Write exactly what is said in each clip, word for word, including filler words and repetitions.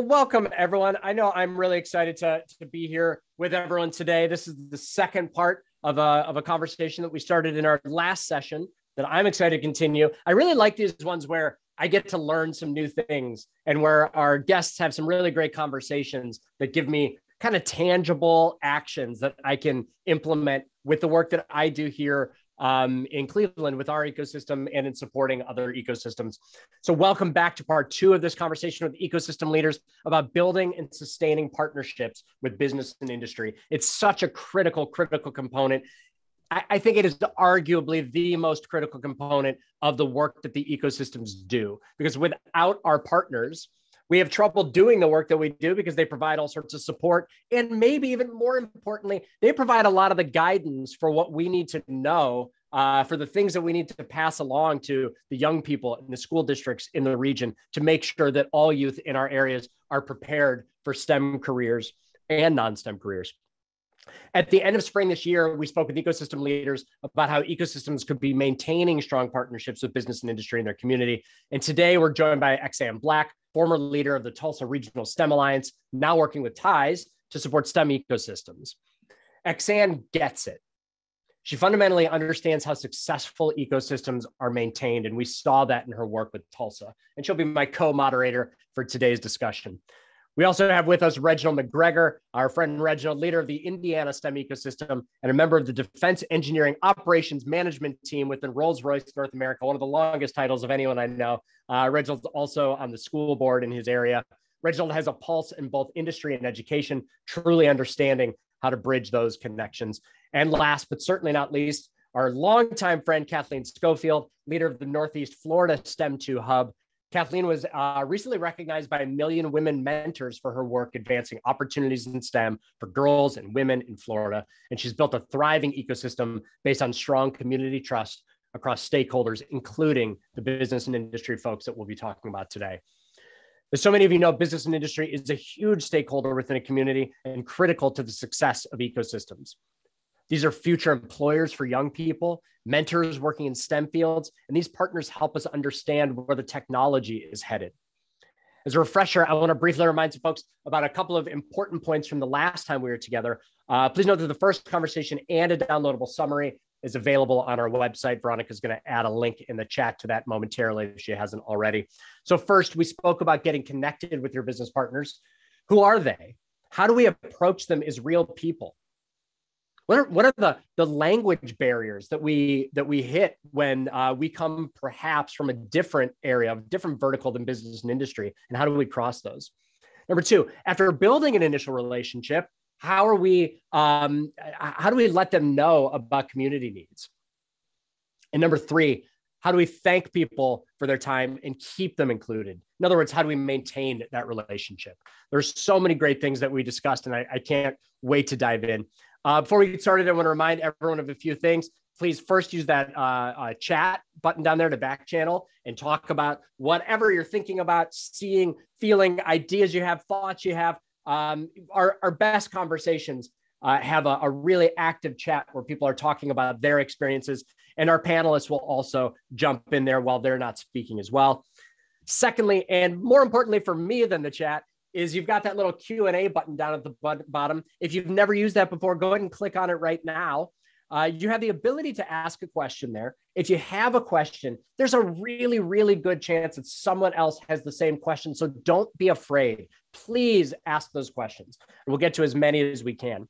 Well, welcome everyone. I know I'm really excited to, to be here with everyone today. This is the second part of a, of a conversation that we started in our last session that I'm excited to continue. I really like these ones where I get to learn some new things and where our guests have some really great conversations that give me kind of tangible actions that I can implement with the work that I do here um, in Cleveland with our ecosystem and in supporting other ecosystems. So welcome back to part two of this conversation with ecosystem leaders about building and sustaining partnerships with business and industry. It's such a critical, critical component. I, I think it is arguably the most critical component of the work that the ecosystems do, because without our partners, we have trouble doing the work that we do because they provide all sorts of support. And maybe even more importantly, they provide a lot of the guidance for what we need to know uh, for the things that we need to pass along to the young people in the school districts in the region to make sure that all youth in our areas are prepared for STEM careers and non-STEM careers. At the end of spring this year, we spoke with ecosystem leaders about how ecosystems could be maintaining strong partnerships with business and industry in their community. And today we're joined by Xan Black, former leader of the Tulsa Regional STEM Alliance, now working with TIES to support STEM ecosystems. Xan gets it. She fundamentally understands how successful ecosystems are maintained, and we saw that in her work with Tulsa. And she'll be my co-moderator for today's discussion. We also have with us Reginald McGregor, our friend Reginald, leader of the Indiana STEM ecosystem and a member of the Defense Engineering Operations Management team within Rolls-Royce North America, one of the longest titles of anyone I know. Uh, Reginald's also on the school board in his area. Reginald has a pulse in both industry and education, truly understanding how to bridge those connections. And last but certainly not least, our longtime friend Kathleen Schofield, leader of the Northeast Florida STEM two hub. Kathleen was uh, recently recognized by a Million Women Mentors for her work advancing opportunities in STEM for girls and women in Florida. And she's built a thriving ecosystem based on strong community trust across stakeholders, including the business and industry folks that we'll be talking about today. As so many of you know, business and industry is a huge stakeholder within a community and critical to the success of ecosystems. These are future employers for young people, mentors working in STEM fields, and these partners help us understand where the technology is headed. As a refresher, I want to briefly remind some folks about a couple of important points from the last time we were together. Uh, please note that the first conversation and a downloadable summary is available on our website. Veronica's going to add a link in the chat to that momentarily if she hasn't already. So first, we spoke about getting connected with your business partners. Who are they? How do we approach them as real people? What are, what are the, the language barriers that we, that we hit when uh, we come perhaps from a different area, a different vertical than business and industry, and how do we cross those? Number two, after building an initial relationship, how are we, um, how do we let them know about community needs? And number three, how do we thank people for their time and keep them included? In other words, how do we maintain that relationship? There's so many great things that we discussed, and I, I can't wait to dive in. Uh, before we get started, I want to remind everyone of a few things. Please first use that uh, uh, chat button down there to back channel and talk about whatever you're thinking about, seeing, feeling, ideas you have, thoughts you have. Um, our, our best conversations uh, have a, a really active chat where people are talking about their experiences, and our panelists will also jump in there while they're not speaking as well. Secondly, and more importantly for me than the chat, is you've got that little Q and A button down at the bottom. If you've never used that before, go ahead and click on it right now. Uh, you have the ability to ask a question there. If you have a question, there's a really, really good chance that someone else has the same question. So don't be afraid. Please ask those questions. We'll get to as many as we can.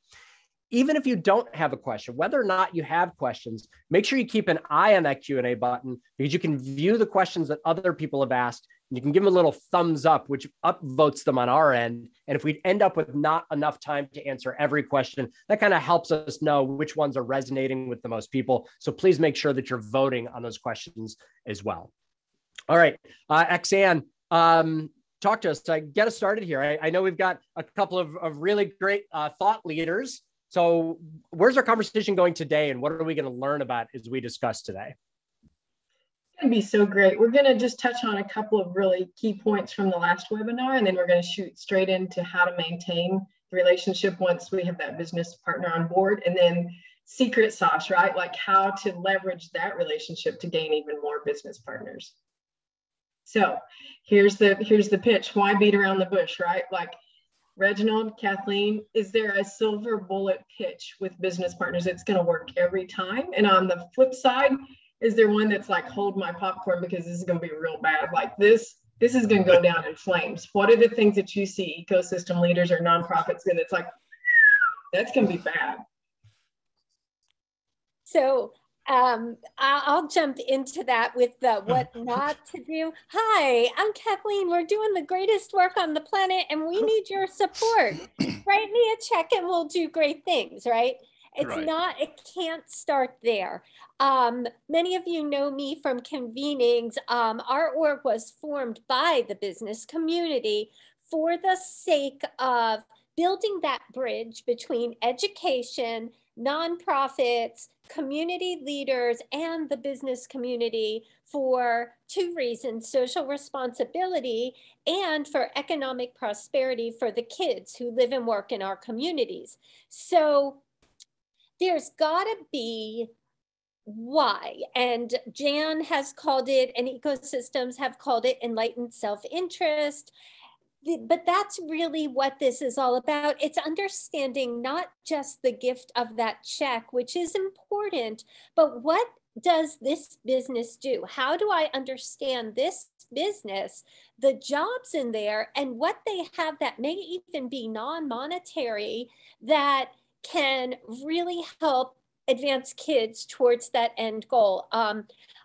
Even if you don't have a question, whether or not you have questions, make sure you keep an eye on that Q and A button, because you can view the questions that other people have asked. And you can give them a little thumbs up, which upvotes them on our end. And if we end up with not enough time to answer every question, that kind of helps us know which ones are resonating with the most people. So please make sure that you're voting on those questions as well. All right, uh, Xan, um, talk to us, uh, get us started here. I, I know we've got a couple of, of really great uh, thought leaders. So where's our conversation going today, and what are we going to learn about as we discuss today? It's going to be so great. We're going to just touch on a couple of really key points from the last webinar, and then we're going to shoot straight into how to maintain the relationship once we have that business partner on board, and then secret sauce, right? Like how to leverage that relationship to gain even more business partners. So here's the, here's the pitch. Why beat around the bush, right? Like, Reginald, Kathleen, is there a silver bullet pitch with business partners that's going to work every time? And on the flip side, is there one that's like, hold my popcorn because this is going to be real bad? Like this, this is going to go down in flames. What are the things that you see ecosystem leaders or nonprofits and it's like, that's going to be bad? So um, I'll jump into that with the what not to do. Hi, I'm Kathleen. We're doing the greatest work on the planet and we need your support. Write me a check and we'll do great things, right? It's right. not, it can't start there. Um, many of you know me from convenings. Um, our org was formed by the business community for the sake of building that bridge between education, nonprofits, community leaders, and the business community for two reasons: social responsibility and for economic prosperity for the kids who live and work in our communities. So there's gotta be why, and Xan has called it, and ecosystems have called it, enlightened self-interest. But that's really what this is all about. It's understanding not just the gift of that check, which is important, but what does this business do? How do I understand this business, the jobs in there, and what they have that may even be non-monetary that can really help advance kids towards that end goal? Um,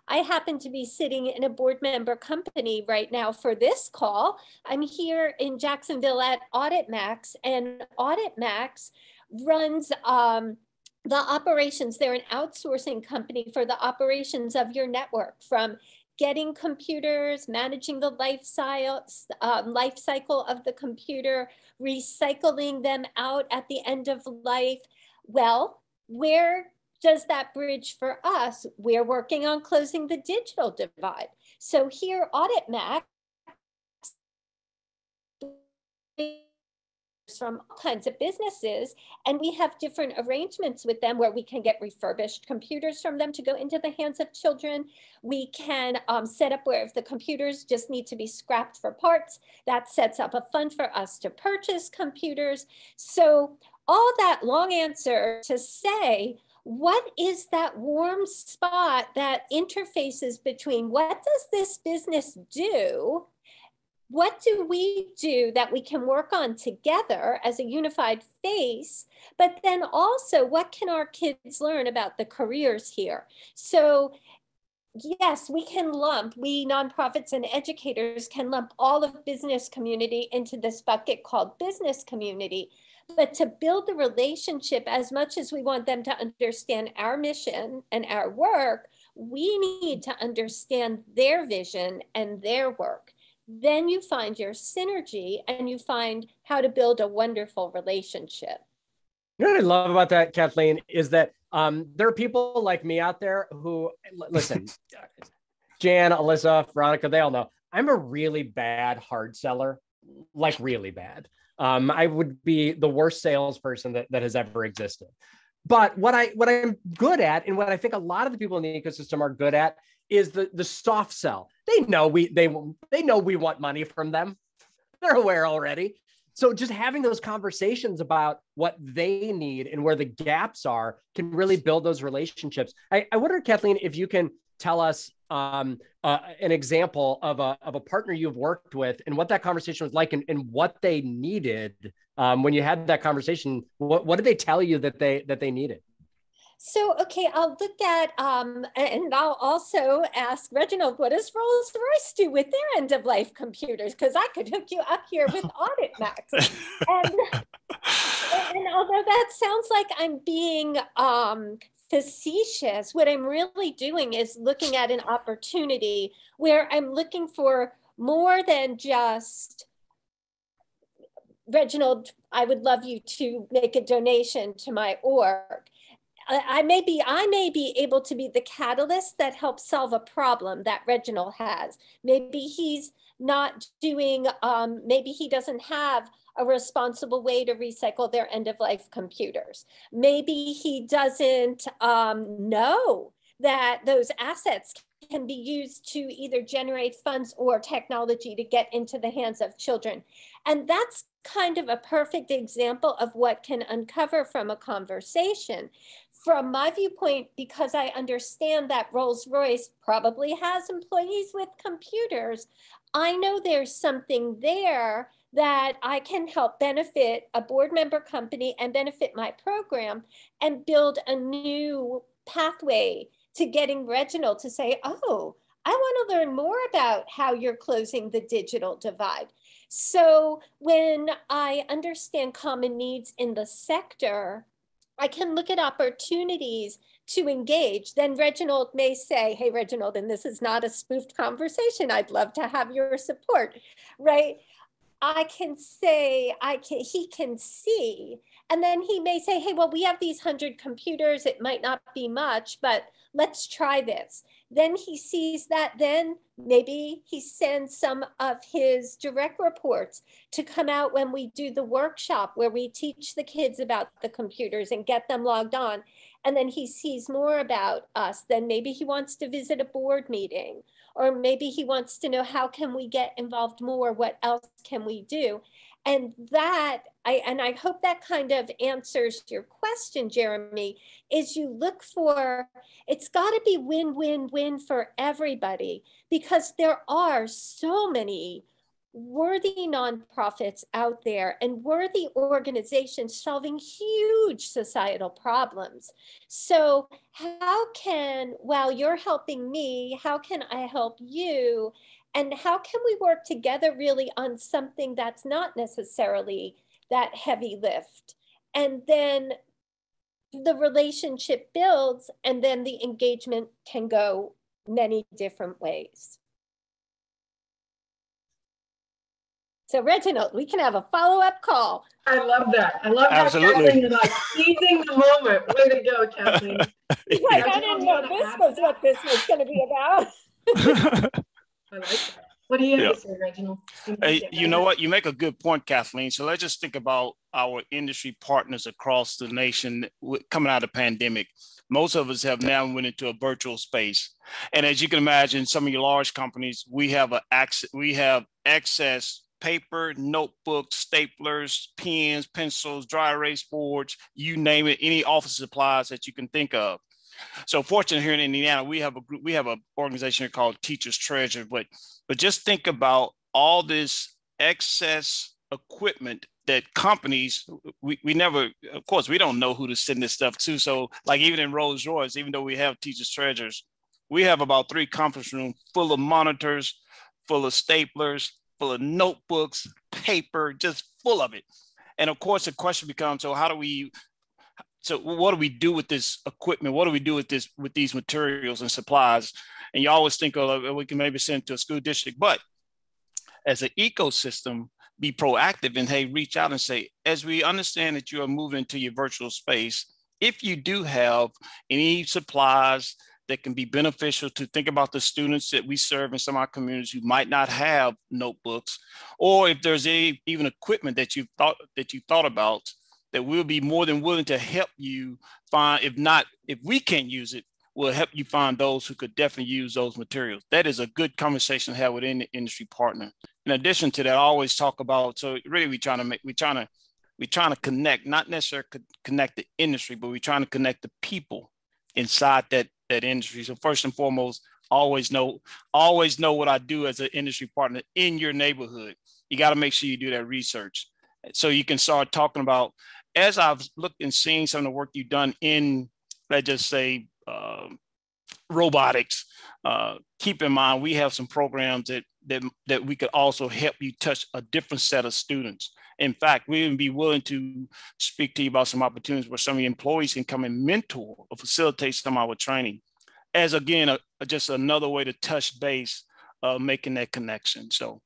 I happen to be sitting in a board member company right now for this call. I'm here in Jacksonville at AuditMax, and AuditMax runs um, the operations. They're an outsourcing company for the operations of your network, from getting computers, managing the life cycle, um, life cycle of the computer, recycling them out at the end of life. Well, where does that bridge for us? We're working on closing the digital divide. So here, AuditMax from all kinds of businesses, and we have different arrangements with them where we can get refurbished computers from them to go into the hands of children. We can um, set up where if the computers just need to be scrapped for parts, that sets up a fund for us to purchase computers. So all that long answer to say, what is that warm spot that interfaces between what does this business do? What do we do that we can work on together as a unified face? But then also, what can our kids learn about the careers here? So yes, we can lump, we nonprofits and educators can lump all of business community into this bucket called business community. But to build the relationship, as much as we want them to understand our mission and our work, we need to understand their vision and their work. Then you find your synergy and you find how to build a wonderful relationship. You know what I love about that, Kathleen, is that um, there are people like me out there who, listen, Xan, Alyssa, Veronica, they all know, I'm a really bad hard seller, like really bad. Um, I would be the worst salesperson that, that has ever existed. But what I what I'm good at, and what I think a lot of the people in the ecosystem are good at, is the the soft sell. They know we they they know we want money from them. They're aware already. So just having those conversations about what they need and where the gaps are can really build those relationships. I, I wonder, Kathleen, if you can tell us um, uh, an example of a, of a partner you've worked with and what that conversation was like, and, and what they needed um, when you had that conversation. What, what did they tell you that they, that they needed? So, okay, I'll look at, um, and I'll also ask Reginald, what does Rolls-Royce do with their end of life computers? Because I could hook you up here with AuditMax. and, and although that sounds like I'm being, um, facetious, what I'm really doing is looking at an opportunity where I'm looking for more than just, Reginald, I would love you to make a donation to my org. I, I may be, I may be able to be the catalyst that helps solve a problem that Reginald has. Maybe he's not doing, um, maybe he doesn't have a responsible way to recycle their end-of-life computers. Maybe he doesn't um, know that those assets can be used to either generate funds or technology to get into the hands of children. And that's kind of a perfect example of what can uncover from a conversation. From my viewpoint, because I understand that Rolls-Royce probably has employees with computers, I know there's something there that I can help benefit a board member company and benefit my program and build a new pathway to getting Reginald to say, oh, I want to learn more about how you're closing the digital divide. So when I understand common needs in the sector, I can look at opportunities to engage. Then Reginald may say, hey, Reginald, and this is not a spoofed conversation. I'd love to have your support, right? I can say, I can, he can see, and then he may say, hey, well, we have these hundred computers. It might not be much, but let's try this. Then he sees that, then maybe he sends some of his direct reports to come out when we do the workshop where we teach the kids about the computers and get them logged on. And then he sees more about us. Then maybe he wants to visit a board meeting, or maybe he wants to know how can we get involved more? What else can we do? And that, I, and I hope that kind of answers your question, Jeremy, is you look for, it's gotta be win-win-win for everybody, because there are so many worthy nonprofits out there and worthy organizations solving huge societal problems. So how can, while you're helping me, how can I help you? And how can we work together really on something that's not necessarily that heavy lift? And then the relationship builds, and then the engagement can go many different ways. So Reginald, we can have a follow-up call. I love that. I love Absolutely. that, Kathleen, and like seizing the moment. Way to go, Kathleen. Like, I didn't know this was what this was going to be about. I like that. What do you have yeah. to say, Reginald? Hey, you know what? You make a good point, Kathleen. So let's just think about our industry partners across the nation coming out of the pandemic. Most of us have now went into a virtual space. And as you can imagine, some of your large companies, we have, a access, we have access paper, notebooks, staplers, pens, pencils, dry erase boards, you name it, any office supplies that you can think of. So fortunately here in Indiana, we have a group, we have an organization called Teachers' Treasures, but, but just think about all this excess equipment that companies, we, we never, of course, we don't know who to send this stuff to. So like even in Rolls-Royce, even though we have Teachers' Treasures, we have about three conference rooms full of monitors, full of staplers, full of notebooks, paper, just full of it. And of course the question becomes, so how do we, so what do we do with this equipment? What do we do with this, with these materials and supplies? And you always think, oh, we can maybe send it to a school district, but as an ecosystem, be proactive and hey, reach out and say, as we understand that you are moving to your virtual space, if you do have any supplies that can be beneficial to think about the students that we serve in some of our communities who might not have notebooks, or if there's any even equipment that you thought that you thought about, that we'll be more than willing to help you find. If not, if we can't use it, we'll help you find those who could definitely use those materials. That is a good conversation to have with any industry partner. In addition to that, I always talk about. So really, we trying to make we trying to we trying to connect, not necessarily connect the industry, but we're trying to connect the people inside that. that industry. So first and foremost, always know, always know what I do as an industry partner in your neighborhood. You got to make sure you do that research. So you can start talking about, as I've looked and seen some of the work you've done in, let's just say, uh, robotics, uh, keep in mind, we have some programs that, that, that we could also help you touch a different set of students. In fact, we would be willing to speak to you about some opportunities where some of your employees can come and mentor or facilitate some of our training as, again, a, just another way to touch base, uh, making that connection. So,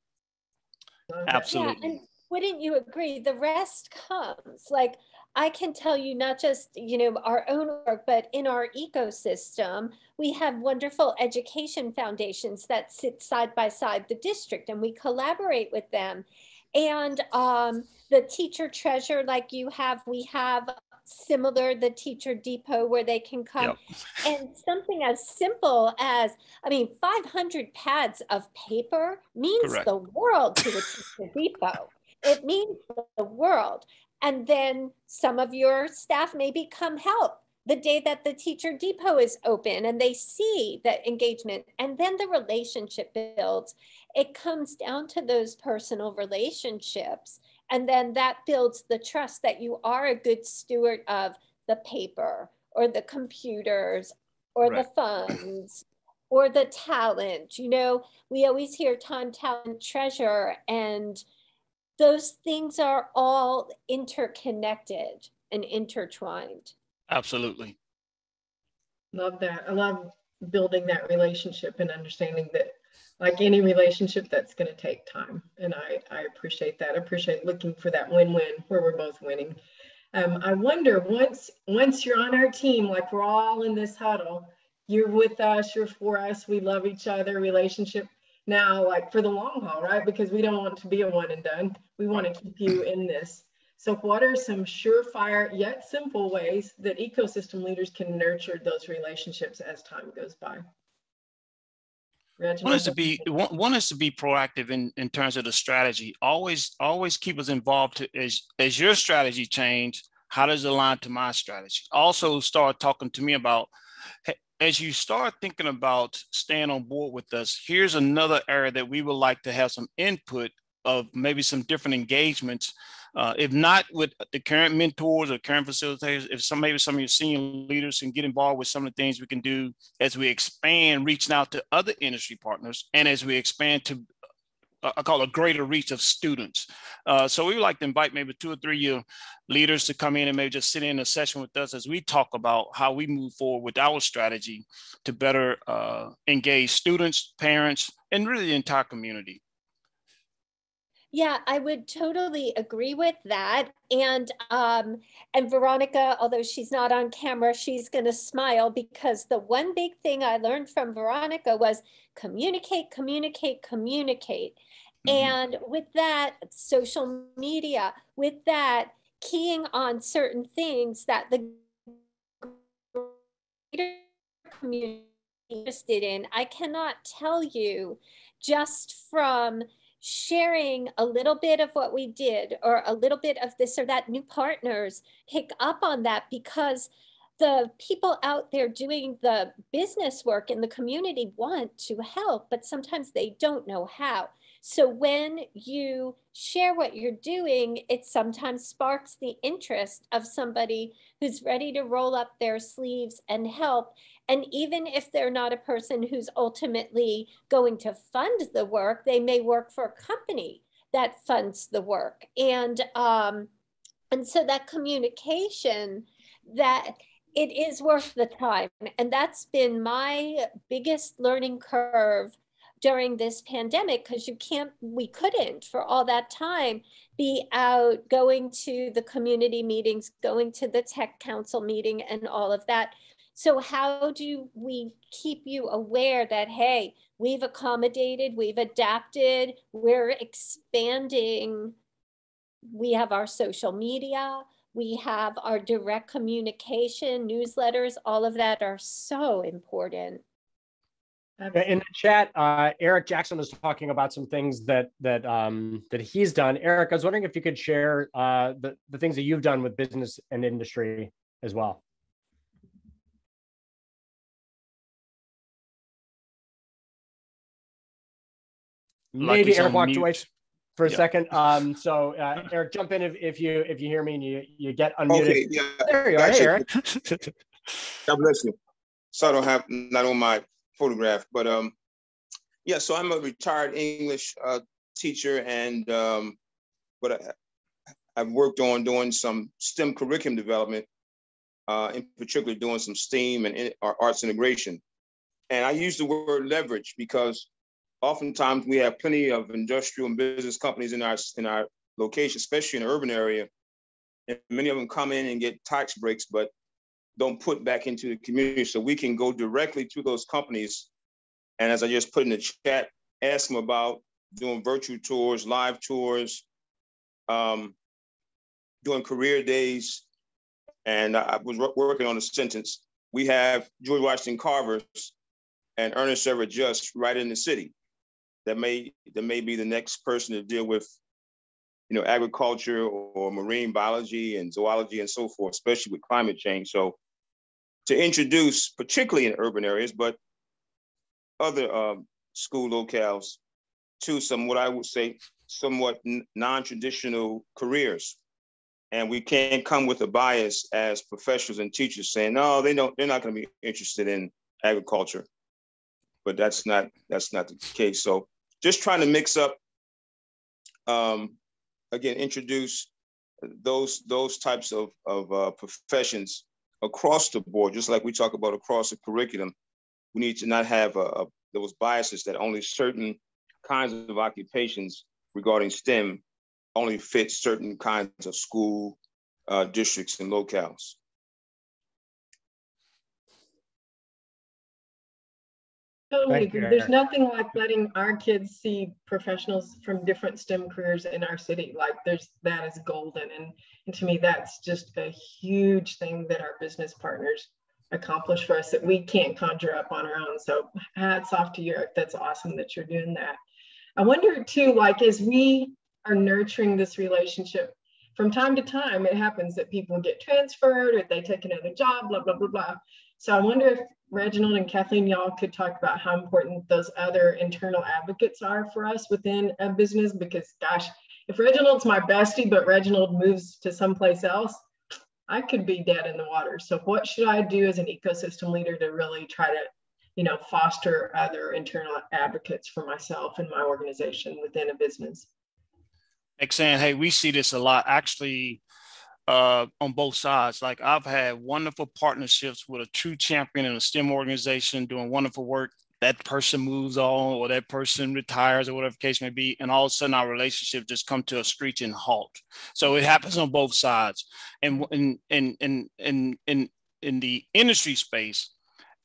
absolutely. Yeah, and wouldn't you agree? The rest comes. Like, I can tell you not just, you know, our own work, but in our ecosystem, we have wonderful education foundations that sit side by side the district, and we collaborate with them. And um, the Teacher Treasure, like you have, we have similar, the Teacher Depot, where they can come. Yep. And something as simple as, I mean, five hundred pads of paper means Correct. the world to the Teacher Depot. It means the world. And then some of your staff maybe come help the day that the Teacher Depot is open, and they see that engagement, and then the relationship builds. It comes down to those personal relationships, and then that builds the trust that you are a good steward of the paper or the computers or right. the funds or the talent. You know, we always hear time, talent, treasure, and those things are all interconnected and intertwined. Absolutely. Love that. I love building that relationship and understanding that, like any relationship, that's going to take time. And I, I appreciate that. I appreciate looking for that win-win where we're both winning. Um, I wonder, once, once you're on our team, like we're all in this huddle, you're with us, you're for us, we love each other, relationship now, like for the long haul, right? Because we don't want to be a one and done. We want to keep you in this. So what are some surefire yet simple ways that ecosystem leaders can nurture those relationships as time goes by? Reginald? One is to be one, one is to be proactive in, in terms of the strategy. Always, always keep us involved. To, as, as your strategy changes, how does it align to my strategy? Also start talking to me about, as you start thinking about staying on board with us, here's another area that we would like to have some input of, maybe some different engagements. Uh, if not with the current mentors or current facilitators, if some, maybe some of your senior leaders can get involved with some of the things we can do as we expand, reaching out to other industry partners, and as we expand to, uh, I call a greater reach of students. Uh, so we would like to invite maybe two or three year leaders to come in and maybe just sit in a session with us as we talk about how we move forward with our strategy to better uh, engage students, parents, and really the entire community. Yeah, I would totally agree with that. And um, and Veronica, although she's not on camera, she's going to smile, because the one big thing I learned from Veronica was communicate, communicate, communicate. Mm-hmm. And with that, social media, with that, keying on certain things that the greater community is interested in. I cannot tell you, just from sharing a little bit of what we did or a little bit of this or that, new partners pick up on that, because the people out there doing the business work in the community want to help, but sometimes they don't know how. So when you share what you're doing, it sometimes sparks the interest of somebody who's ready to roll up their sleeves and help. And even if they're not a person who's ultimately going to fund the work, they may work for a company that funds the work. And, um, and so that communication, that it is worth the time. And that's been my biggest learning curve during this pandemic, because you can't, we couldn't for all that time be out going to the community meetings, going to the tech council meeting and all of that. So how do we keep you aware that, hey, we've accommodated, we've adapted, we're expanding. We have our social media, we have our direct communication, newsletters, all of that are so important. In the chat, uh, Eric Jackson was talking about some things that that um, that he's done. Eric, I was wondering if you could share uh, the, the things that you've done with business and industry as well. Like Maybe Eric walked mute. away for a yeah. second. Um, so uh, Eric, jump in if, if you if you hear me and you, you get unmuted. Okay, yeah. There you gotcha. Are, hey, Eric. God bless you. So I don't have, not on my photograph, but um, yeah, so I'm a retired English uh, teacher, and um, but I, I've worked on doing some STEM curriculum development, uh, in particular doing some STEAM and in, or arts integration. And I use the word leverage because oftentimes we have plenty of industrial and business companies in our, in our location, especially in the urban area. And many of them come in and get tax breaks, but don't put back into the community. So we can go directly to those companies. And as I just put in the chat, ask them about doing virtual tours, live tours, um, doing career days, and I was working on a sentence. We have George Washington Carver's and Ernest Everett Just right in the city. That may that may be the next person to deal with, you know, agriculture or marine biology and zoology and so forth, especially with climate change. So to introduce, particularly in urban areas, but other um, school locales, to some what I would say somewhat non-traditional careers. And we can't come with a bias as professionals and teachers saying, no, they don't, they're not going to be interested in agriculture. But that's not that's not the case. So just trying to mix up, um, again, introduce those those types of of uh, professions across the board, just like we talk about across the curriculum. We need to not have a, a, those biases that only certain kinds of occupations regarding STEM only fit certain kinds of school uh, districts and locales. Totally agree. There's nothing like letting our kids see professionals from different STEM careers in our city. Like there's, that is golden. And, and to me, that's just a huge thing that our business partners accomplish for us that we can't conjure up on our own. So hats off to Europe. That's awesome that you're doing that. I wonder too, like as we are nurturing this relationship, from time to time, it happens that people get transferred or they take another job, blah, blah, blah, blah. So I wonder if Reginald and Kathleen, y'all could talk about how important those other internal advocates are for us within a business, because gosh, if Reginald's my bestie, but Reginald moves to someplace else, I could be dead in the water. So what should I do as an ecosystem leader to really try to, you know, foster other internal advocates for myself and my organization within a business? Xan, hey, we see this a lot, actually, uh, on both sides. Like I've had wonderful partnerships with a true champion in a STEM organization doing wonderful work. That person moves on or that person retires or whatever the case may be. And all of a sudden our relationship just come to a screeching halt. So it happens on both sides. And in, in, in, in, in, in the industry space,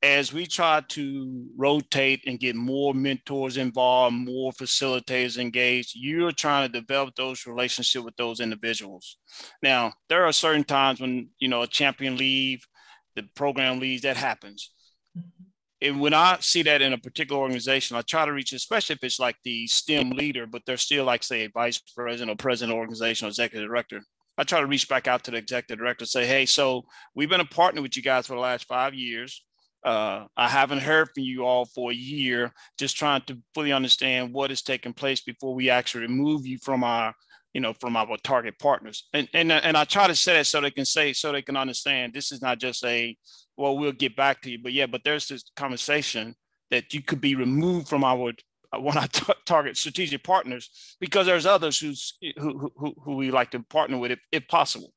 as we try to rotate and get more mentors involved, more facilitators engaged, you're trying to develop those relationships with those individuals. Now, there are certain times when, you know, a champion leaves, the program leaves, that happens. And when I see that in a particular organization, I try to reach, especially if it's like the STEM leader, but they're still like, say, a vice president or president of organization or executive director. I try to reach back out to the executive director and say, hey, so we've been a partner with you guys for the last five years. Uh, I haven't heard from you all for a year, just trying to fully understand what is taking place before we actually remove you from our, you know, from our target partners. And, and, and I try to say that so they can say, so they can understand this is not just a, well, we'll get back to you, but yeah, but there's this conversation that you could be removed from our, one of our target strategic partners, because there's others who's, who, who, who we like to partner with if, if possible.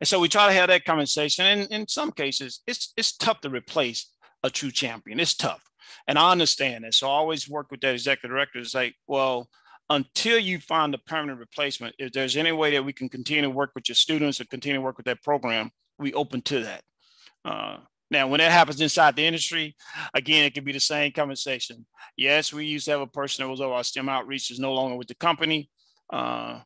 And so we try to have that conversation. And in some cases, it's it's tough to replace a true champion. It's tough. And I understand that. So I always work with that executive director. It's like, well, until you find a permanent replacement, if there's any way that we can continue to work with your students or continue to work with that program, we open to that. Uh, now, when that happens inside the industry, again, it can be the same conversation. Yes, we used to have a person that was over our STEM outreach is no longer with the company. Uh,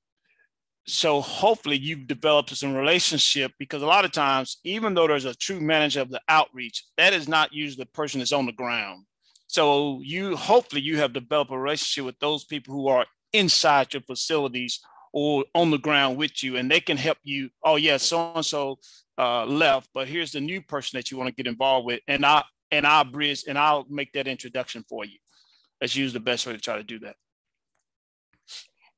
So hopefully you've developed some relationship, because a lot of times, even though there's a true manager of the outreach, that is not usually the person that's on the ground. So you hopefully you have developed a relationship with those people who are inside your facilities or on the ground with you, and they can help you. Oh, yeah, so-and-so uh, left, but here's the new person that you want to get involved with, and, I, and I'll bridge, and I'll make that introduction for you. That's usually the best way to try to do that.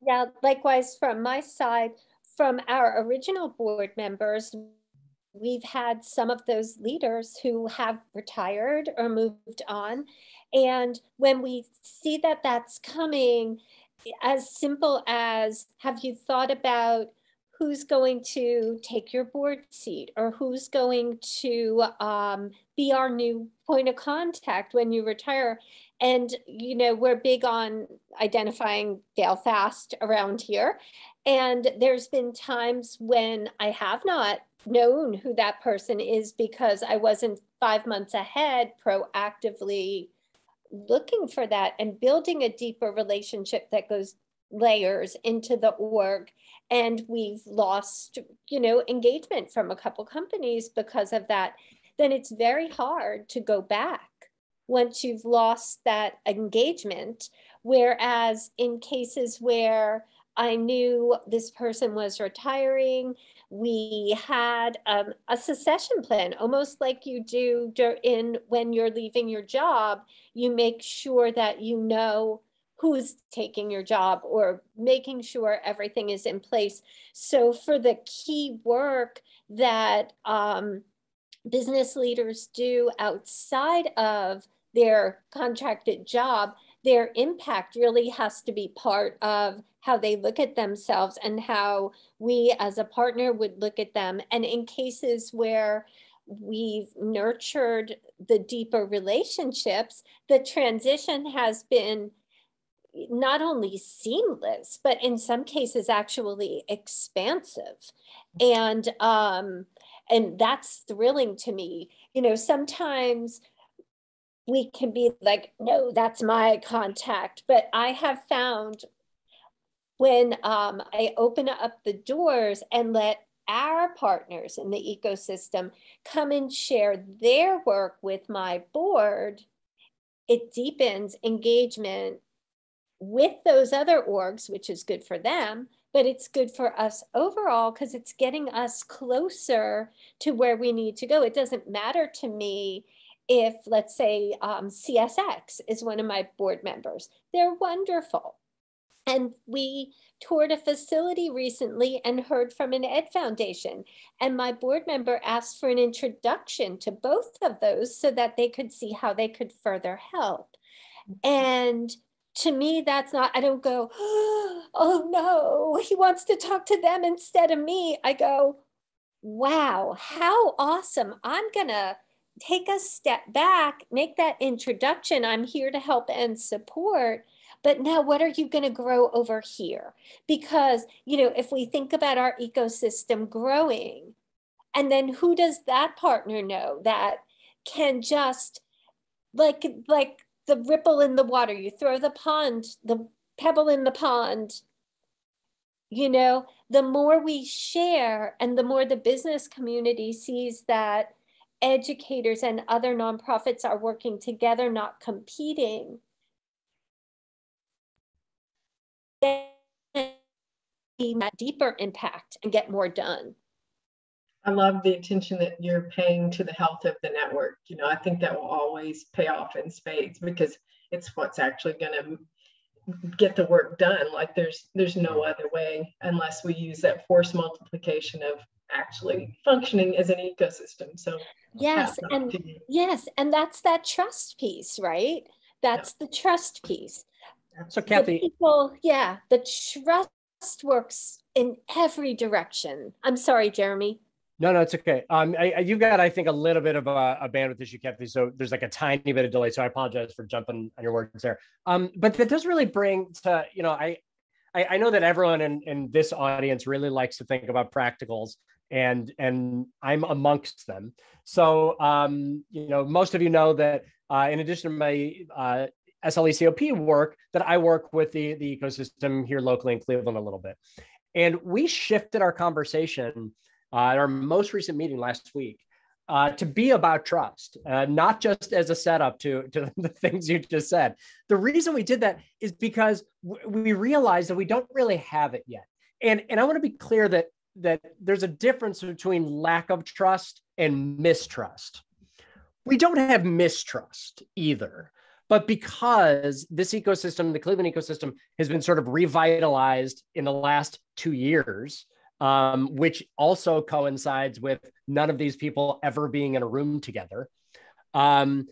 Now, likewise, from my side, from our original board members, we've had some of those leaders who have retired or moved on. And when we see that that's coming, as simple as, have you thought about who's going to take your board seat, or who's going to um, be our new point of contact when you retire? And, you know, we're big on identifying fail fast around here. And there's been times when I have not known who that person is because I wasn't five months ahead proactively looking for that and building a deeper relationship that goes layers into the org. And we've lost, you know, engagement from a couple companies because of that, then it's very hard to go back once you've lost that engagement. Whereas in cases where I knew this person was retiring, we had um, a succession plan, almost like you do in when you're leaving your job. You make sure that you know who's taking your job, or making sure everything is in place. So for the key work that um, business leaders do outside of their contracted job, their impact really has to be part of how they look at themselves and how we as a partner would look at them. And in cases where we've nurtured the deeper relationships, the transition has been not only seamless, but in some cases actually expansive. And, um, and that's thrilling to me. You know, sometimes we can be like, no, that's my contact. But I have found when um, I open up the doors and let our partners in the ecosystem come and share their work with my board, it deepens engagement with those other orgs, which is good for them, but it's good for us overall because it's getting us closer to where we need to go. It doesn't matter to me if, let's say, um, C S X is one of my board members. They're wonderful. And we toured a facility recently and heard from an Ed Foundation. And my board member asked for an introduction to both of those so that they could see how they could further help. And to me, that's not, I don't go, oh no, he wants to talk to them instead of me. I go, wow, how awesome. I'm gonna take a step back, make that introduction. I'm here to help and support. But now what are you gonna grow over here? Because, you know, if we think about our ecosystem growing, and then who does that partner know that can just like, like, the ripple in the water, you throw the pond, the pebble in the pond, you know, the more we share and the more the business community sees that educators and other nonprofits are working together, not competing, then that deeper impact and get more done. I love the attention that you're paying to the health of the network. You know, I think that will always pay off in spades because it's what's actually going to get the work done. Like there's there's no other way unless we use that force multiplication of actually functioning as an ecosystem. So yes, and yes, and that's that trust piece, right? That's yeah. the trust piece. So Kathy, the people, yeah, the trust works in every direction. I'm sorry, Jeremy. No, no, it's okay. Um, I, I, you've got, I think, a little bit of a, a bandwidth issue, Kathy. So there's like a tiny bit of delay. So I apologize for jumping on your words there. Um, but that does really bring to, you know, I, I, I know that everyone in, in this audience really likes to think about practicals, and and I'm amongst them. So um, you know, most of you know that uh, in addition to my uh, S L E C O P work, that I work with the the ecosystem here locally in Cleveland a little bit, and we shifted our conversation. Uh, at our most recent meeting last week, uh, to be about trust, uh, not just as a setup to, to the things you just said. The reason we did that is because we realized that we don't really have it yet. And, and I want to be clear that, that there's a difference between lack of trust and mistrust. We don't have mistrust either, but because this ecosystem, the Cleveland ecosystem, has been sort of revitalized in the last two years, Um, which also coincides with none of these people ever being in a room together. Um,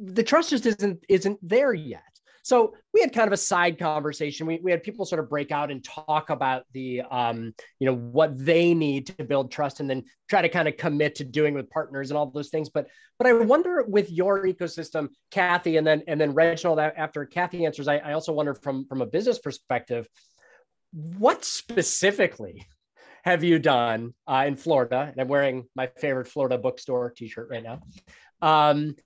the trust just isn't, isn't there yet. So we had kind of a side conversation. We, we had people sort of break out and talk about the, um, you know, what they need to build trust and then try to kind of commit to doing with partners and all those things. But, but I wonder with your ecosystem, Kathy, and then, and then Reginald, after Kathy answers, I, I also wonder from, from a business perspective, what specifically have you done uh, in Florida? And I'm wearing my favorite Florida bookstore t-shirt right now. Um,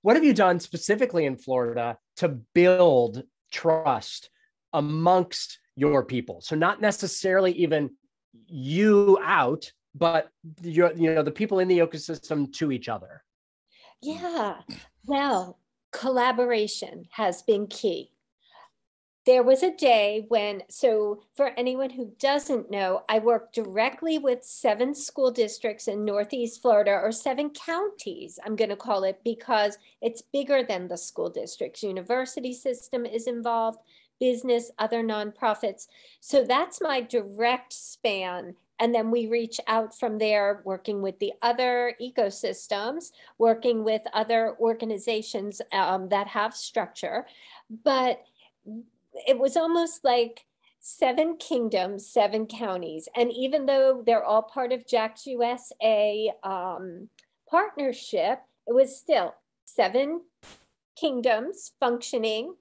what have you done specifically in Florida to build trust amongst your people. So not necessarily even you out, but your, you know, the people in the ecosystem to each other. Yeah, well, collaboration has been key. There was a day when, so for anyone who doesn't know, I worked directly with seven school districts in Northeast Florida, or seven counties, I'm going to call it, because it's bigger than the school districts. University system is involved, business, other nonprofits. So that's my direct span. And then we reach out from there, working with the other ecosystems, working with other organizations um, that have structure. But it was almost like seven kingdoms, seven counties. And even though they're all part of Jack's U S A um, partnership, it was still seven kingdoms functioning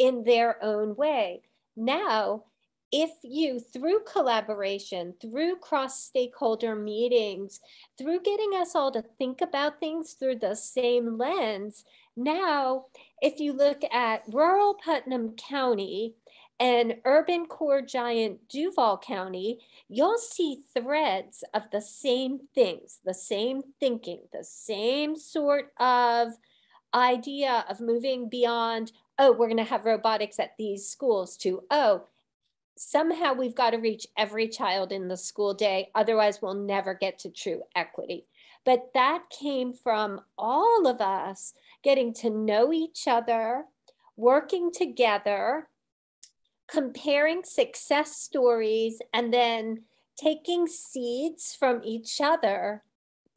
in their own way. Now, if you, through collaboration, through cross-stakeholder meetings, through getting us all to think about things through the same lens, now, if you look at rural Putnam County and urban core giant Duval County, you'll see threads of the same things, the same thinking, the same sort of idea of moving beyond, oh, we're going to have robotics at these schools, to, oh, somehow we've got to reach every child in the school day, otherwise we'll never get to true equity. But that came from all of us getting to know each other, working together, comparing success stories, and then taking seeds from each other,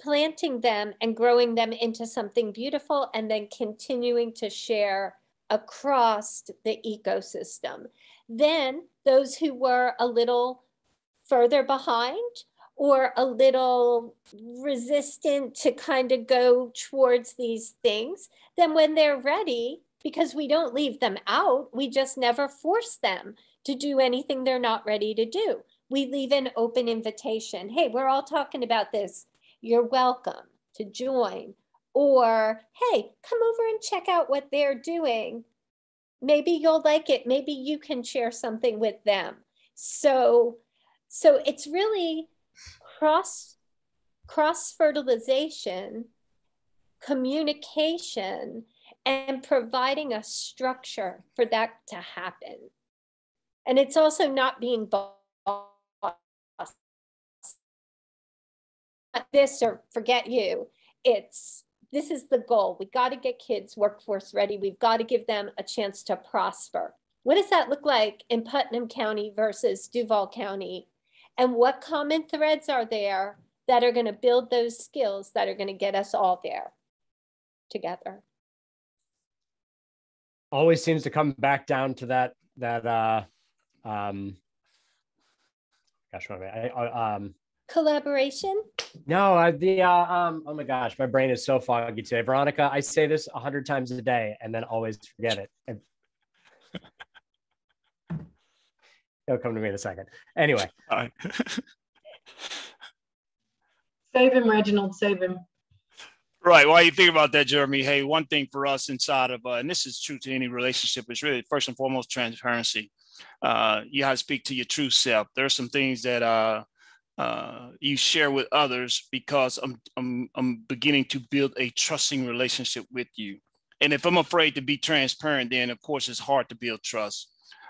planting them and growing them into something beautiful, and then continuing to share across the ecosystem. Then those who were a little further behind or a little resistant to kind of go towards these things, then when they're ready, because we don't leave them out, we just never force them to do anything they're not ready to do. We leave an open invitation. Hey, we're all talking about this. You're welcome to join. Or, hey, come over and check out what they're doing. Maybe you'll like it. Maybe you can share something with them. So, so it's really cross, cross-fertilization, communication, and providing a structure for that to happen. And it's also not being bossed. This or forget you. It's, this is the goal. We got to get kids workforce ready. We've got to give them a chance to prosper. What does that look like in Putnam County versus Duval County? And what common threads are there that are going to build those skills that are going to get us all there together? Always seems to come back down to that, that, uh, um, gosh, what am I, I um, collaboration? No, I, the, uh, um, oh my gosh, my brain is so foggy today. Veronica, I say this a hundred times a day and then always forget it. And it'll come to me in a second. Anyway. Right. Save him, Reginald, save him. Right, while you think about that, Jeremy, hey, one thing for us inside of, uh, and this is true to any relationship, is really first and foremost transparency. Uh, you got to speak to your true self. There are some things that uh, uh, you share with others because I'm, I'm, I'm beginning to build a trusting relationship with you. And if I'm afraid to be transparent, then of course it's hard to build trust.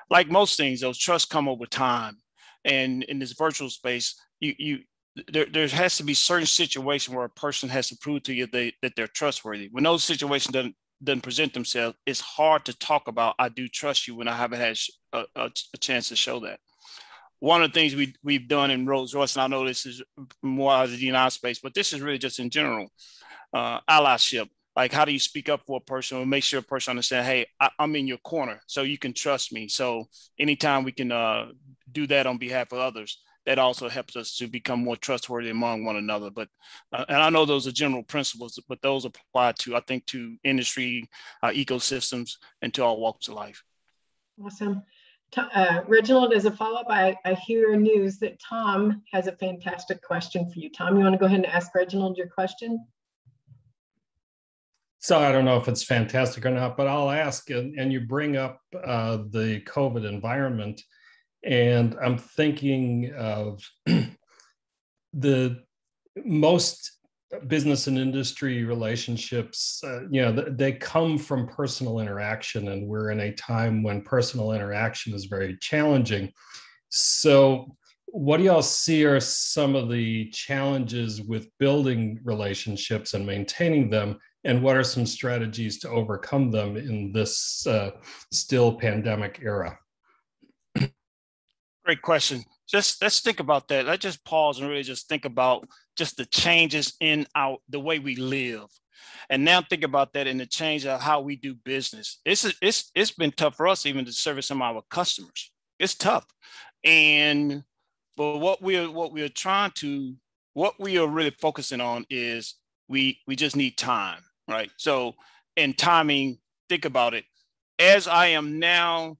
Like most things, those trusts come over time. And in this virtual space, you, you there, there has to be certain situations where a person has to prove to you they, that they're trustworthy. When those situations doesn't, doesn't present themselves, it's hard to talk about, I do trust you, when I haven't had a, a, a chance to show that. One of the things we, we've done in Rolls-Royce, and I know this is more out of the D and I space, but this is really just in general, uh, allyship. Like, how do you speak up for a person or make sure a person understands, hey, I, I'm in your corner, so you can trust me. So anytime we can uh, do that on behalf of others, that also helps us to become more trustworthy among one another. But, uh, and I know those are general principles, but those apply to, I think, to industry, uh, ecosystems, and to all walks of life. Awesome. Uh, Reginald, as a follow-up, I, I hear news that Tom has a fantastic question for you. Tom, you want to go ahead and ask Reginald your question? So I don't know if it's fantastic or not, but I'll ask, and, and you bring up uh, the COVID environment, And I'm thinking of the most business and industry relationships, uh, you know, they come from personal interaction, and we're in a time when personal interaction is very challenging. So what do y'all see are some of the challenges with building relationships and maintaining them? And what are some strategies to overcome them in this uh, still pandemic era? Great question. Just let's think about that. Let's just pause and really just think about just the changes in our the way we live. And now think about that in the change of how we do business. It's it's it's been tough for us even to service some of our customers. It's tough. And but what we're what we're trying to what we are really focusing on is we we just need time, right? So in timing, think about it. As I am now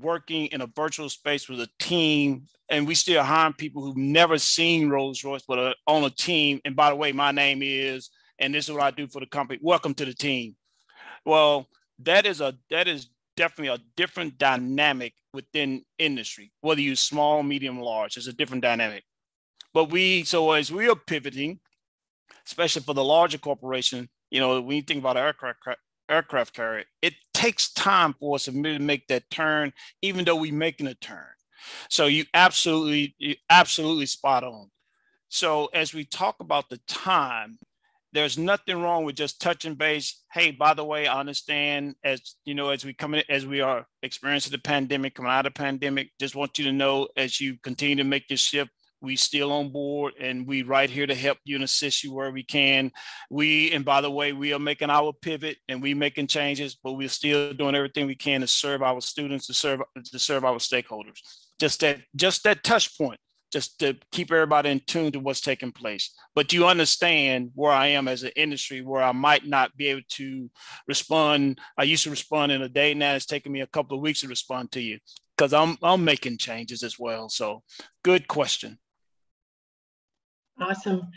working in a virtual space with a team, and we still hiring people who've never seen Rolls-Royce, but are on a team. And by the way, my name is, and this is what I do for the company. Welcome to the team. Well, that is a that is definitely a different dynamic within industry, whether you're small, medium, large. It's a different dynamic. But we so as we are pivoting, especially for the larger corporation, you know, when you think about aircraft aircraft carrier, it takes time for us to really make that turn, even though we're making a turn. So you absolutely, you absolutely spot on. So as we talk about the time, there's nothing wrong with just touching base. Hey, by the way, I understand as you know, as we come in, as we are experiencing the pandemic, coming out of the pandemic, just want you to know as you continue to make your shift, we still on board and we right here to help you and assist you where we can. We, and by the way, we are making our pivot and we making changes, but we're still doing everything we can to serve our students, to serve, to serve our stakeholders. Just that, just that touch point, just to keep everybody in tune to what's taking place. But you understand where I am as an industry, where I might not be able to respond. I used to respond in a day. Now it's taking me a couple of weeks to respond to you because I'm, I'm making changes as well. So good question. Awesome.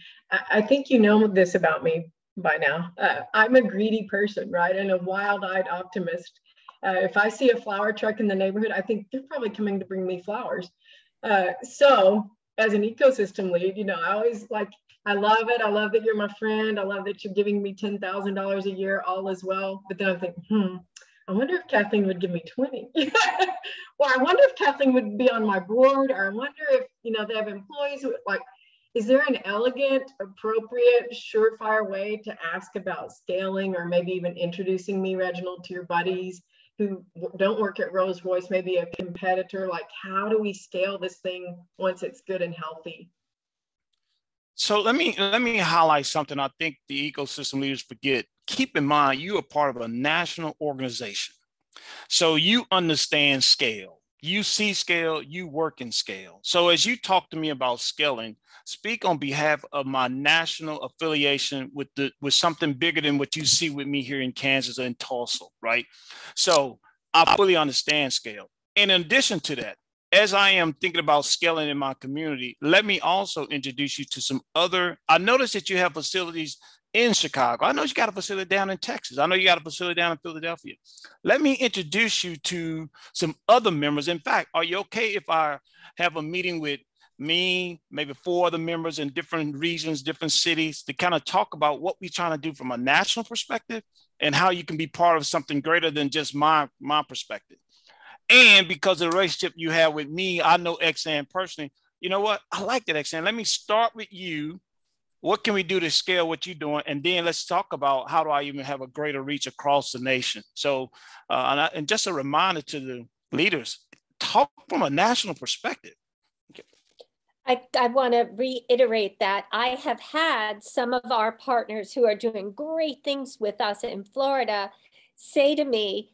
I think you know this about me by now. Uh, I'm a greedy person, right? And a wild-eyed optimist. Uh, if I see a flower truck in the neighborhood, I think they're probably coming to bring me flowers. Uh, so as an ecosystem lead, you know, I always like, I love it. I love that you're my friend. I love that you're giving me ten thousand dollars a year, all is well. But then I think, hmm, I wonder if Kathleen would give me twenty. Or I wonder if Kathleen would be on my board. Or I wonder if, you know, they have employees who like, is there an elegant, appropriate, surefire way to ask about scaling or maybe even introducing me, Reginald, to your buddies who don't work at Rolls-Royce, maybe a competitor? Like, how do we scale this thing once it's good and healthy? So let me, let me highlight something I think the ecosystem leaders forget. Keep in mind, you are part of a national organization. So you understand scale. You see scale, you work in scale. So as you talk to me about scaling, speak on behalf of my national affiliation with the with something bigger than what you see with me here in Kansas and Tulsa, right? So I fully understand scale. And in addition to that, as I am thinking about scaling in my community, let me also introduce you to some other, I noticed that you have facilities in Chicago. I know you got a facility down in Texas. I know you got a facility down in Philadelphia. Let me introduce you to some other members. In fact, are you okay if I have a meeting with me, maybe four other members in different regions, different cities to kind of talk about what we're trying to do from a national perspective and how you can be part of something greater than just my, my perspective. And because of the relationship you have with me, I know Xan personally. You know what? I like that, Xan. Let me start with you. What can we do to scale what you're doing? And then let's talk about how do I even have a greater reach across the nation? So, uh, and, I, and just a reminder to the leaders, talk from a national perspective. Okay. I, I want to reiterate that I have had some of our partners who are doing great things with us in Florida say to me,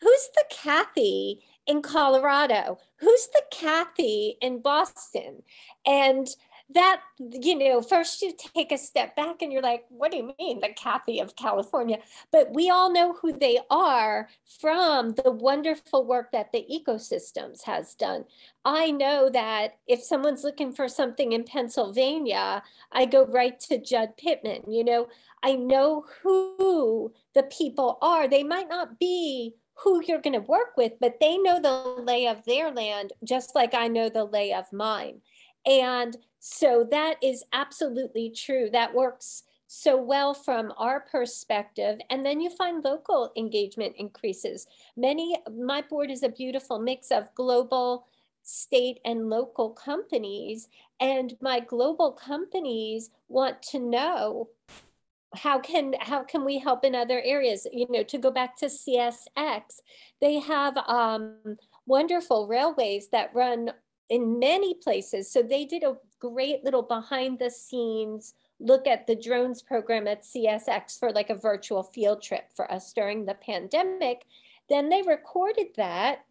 who's the Kathy in Colorado? Who's the Kathy in Boston? And that, you know, first you take a step back and you're like, what do you mean the Kathy of California? But we all know who they are from the wonderful work that the ecosystems has done. I know that if someone's looking for something in Pennsylvania, I go right to Judd Pittman. You know, I know who the people are. They might not be who you're going to work with, but they know the lay of their land, just like I know the lay of mine. And so that is absolutely true. That works so well from our perspective. And then you find local engagement increases. Many, my board is a beautiful mix of global, state, and local companies. And my global companies want to know how can how can we help in other areas? You know, to go back to C S X, they have um, wonderful railways that run in many places. So they did a great little behind the scenes look at the drones program at C S X for like a virtual field trip for us during the pandemic. Then they recorded that,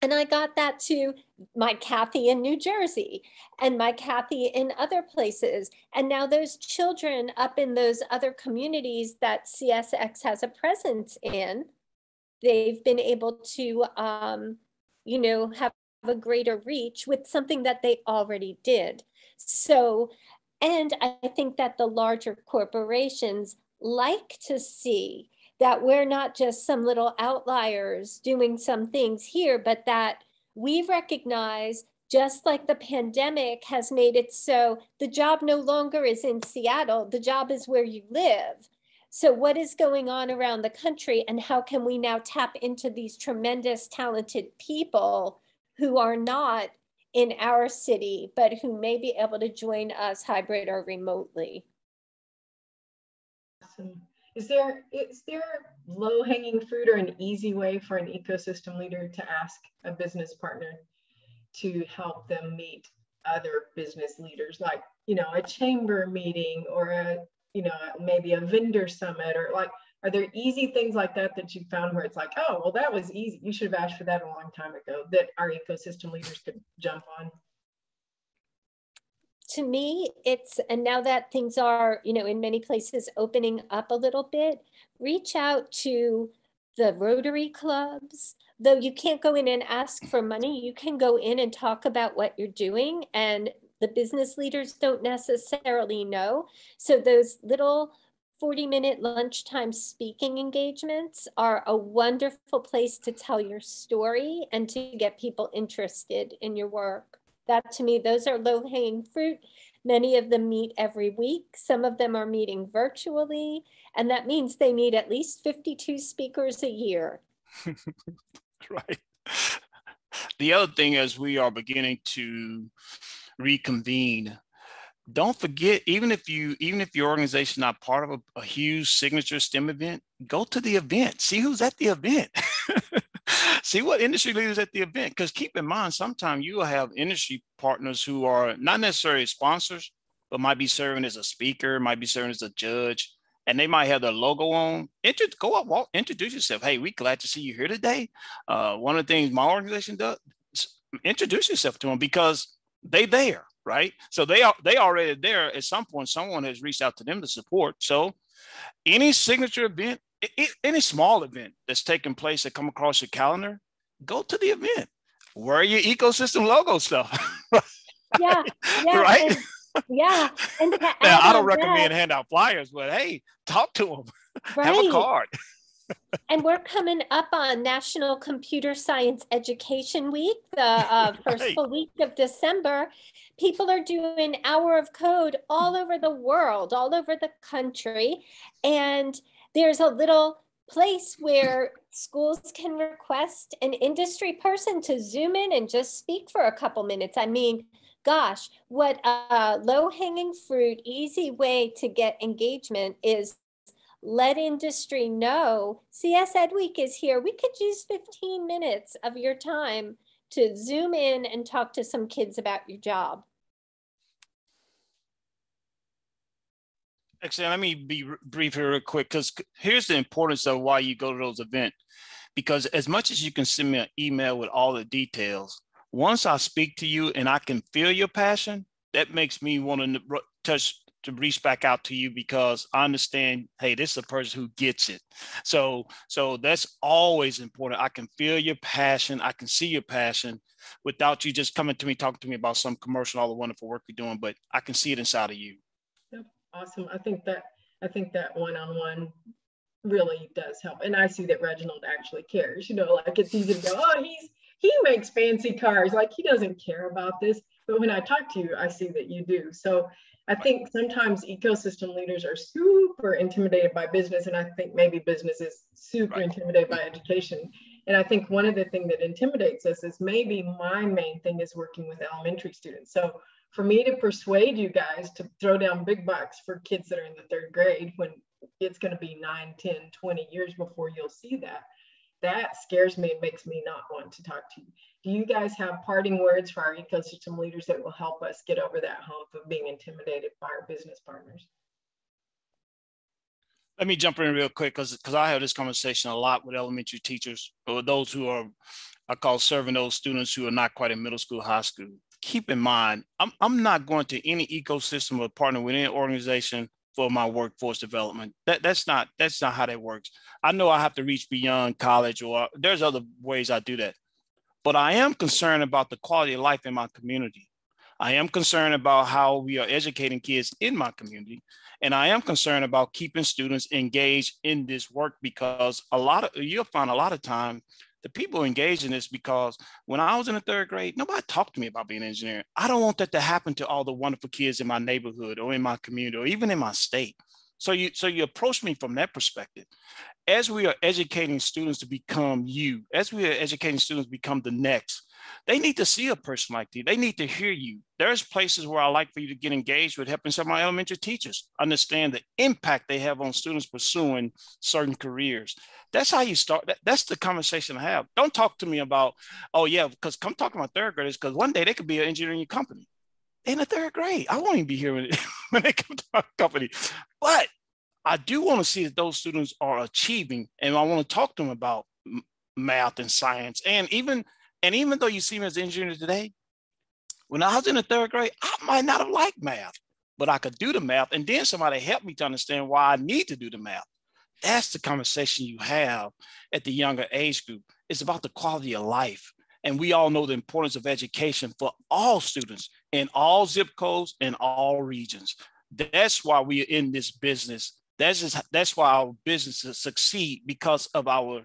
and I got that to my Kathy in New Jersey and my Kathy in other places. And now those children up in those other communities that C S X has a presence in, they've been able to, um, you know, have a greater reach with something that they already did. So, and I think that the larger corporations like to see that we're not just some little outliers doing some things here, but that we recognize, just like the pandemic has made it so the job no longer is in Seattle, the job is where you live. So what is going on around the country, and how can we now tap into these tremendous talented people who are not in our city, but who may be able to join us hybrid or remotely. Awesome. Is there, is there low-hanging fruit or an easy way for an ecosystem leader to ask a business partner to help them meet other business leaders, like, you know, a chamber meeting or a, you know, maybe a vendor summit, or like, are there easy things like that that you found where it's like, oh, well, that was easy. You should have asked for that a long time ago, that our ecosystem leaders could jump on? To me, it's, and now that things are, you know, in many places opening up a little bit, reach out to the Rotary clubs. Though you can't go in and ask for money, you can go in and talk about what you're doing, and the business leaders don't necessarily know. So those little forty minute lunchtime speaking engagements are a wonderful place to tell your story and to get people interested in your work. That, to me, those are low hanging fruit. Many of them meet every week. Some of them are meeting virtually, and that means they need at least fifty-two speakers a year. Right. The other thing is, we are beginning to reconvene. Don't forget, even if you, even if your organization is not part of a, a huge signature STEM event, go to the event, see who's at the event. See what industry leaders at the event, because keep in mind, sometimes you will have industry partners who are not necessarily sponsors, but might be serving as a speaker, might be serving as a judge, and they might have their logo on. Inter go up, walk, introduce yourself. Hey, we're glad to see you here today. Uh, one of the things my organization does, introduce yourself to them, because they're there, right? So they are they already there. At some point, someone has reached out to them to support. So any signature event, It, any small event that's taking place that come across your calendar, go to the event. Wear your ecosystem logo stuff. Yeah, yeah, right. And, yeah. And now, I don't recommend that, hand out flyers, but hey, talk to them. Right. Have a card. And we're coming up on National Computer Science Education Week, the uh, first right. full week of December. People are doing Hour of Code all over the world, all over the country, and there's a little place where schools can request an industry person to zoom in and just speak for a couple minutes. I mean, gosh, what a low-hanging fruit, easy way to get engagement is let industry know C S Ed Week is here. We could use fifteen minutes of your time to zoom in and talk to some kids about your job. Actually, let me be brief here real quick, because here's the importance of why you go to those events. Because as much as you can send me an email with all the details, once I speak to you and I can feel your passion, that makes me want to touch to reach back out to you, because I understand, hey, this is a person who gets it. So, so that's always important. I can feel your passion. I can see your passion without you just coming to me, talking to me about some commercial, all the wonderful work you're doing, but I can see it inside of you. Yep. Awesome. I think that, I think that one-on-one really does help. And I see that Reginald actually cares, you know, like it's easy to go, oh, he's, he makes fancy cars. Like he doesn't care about this. But when I talk to you, I see that you do. So I think sometimes ecosystem leaders are super intimidated by business. And I think maybe business is super intimidated by education. And I think one of the things that intimidates us is maybe my main thing is working with elementary students. So for me to persuade you guys to throw down big bucks for kids that are in the third grade, when it's going to be nine, ten, twenty years before you'll see that, that scares me and makes me not want to talk to you. Do you guys have parting words for our ecosystem leaders that will help us get over that hump of being intimidated by our business partners? Let me jump in real quick, because because I have this conversation a lot with elementary teachers, or those who are, I call serving those students who are not quite in middle school, high school. Keep in mind, I'm, I'm not going to any ecosystem or partner with any organization for my workforce development. That that's not that's not how that works. I know I have to reach beyond college, or there's other ways I do that. But I am concerned about the quality of life in my community. I am concerned about how we are educating kids in my community. And I am concerned about keeping students engaged in this work, because a lot of, you'll find a lot of time the people engaged in this, because when I was in the third grade, nobody talked to me about being an engineer. I don't want that to happen to all the wonderful kids in my neighborhood or in my community or even in my state. So you, so you approach me from that perspective. As we are educating students to become you, as we are educating students to become the next, they need to see a person like you. They need to hear you. There's places where I like for you to get engaged with helping some of my elementary teachers understand the impact they have on students pursuing certain careers. That's how you start. That's the conversation I have. Don't talk to me about, oh yeah, because come talk to my third graders, because one day they could be an engineer in your company. In the third grade, I won't even be here when, when they come to my company. But I do want to see that those students are achieving, and I want to talk to them about math and science, and even And even though you see me as an engineer today, when I was in the third grade, I might not have liked math, but I could do the math. And then somebody helped me to understand why I need to do the math. That's the conversation you have at the younger age group. It's about the quality of life. And we all know the importance of education for all students in all zip codes and all regions. That's why we are in this business. That's, just, that's why our businesses succeed, because of our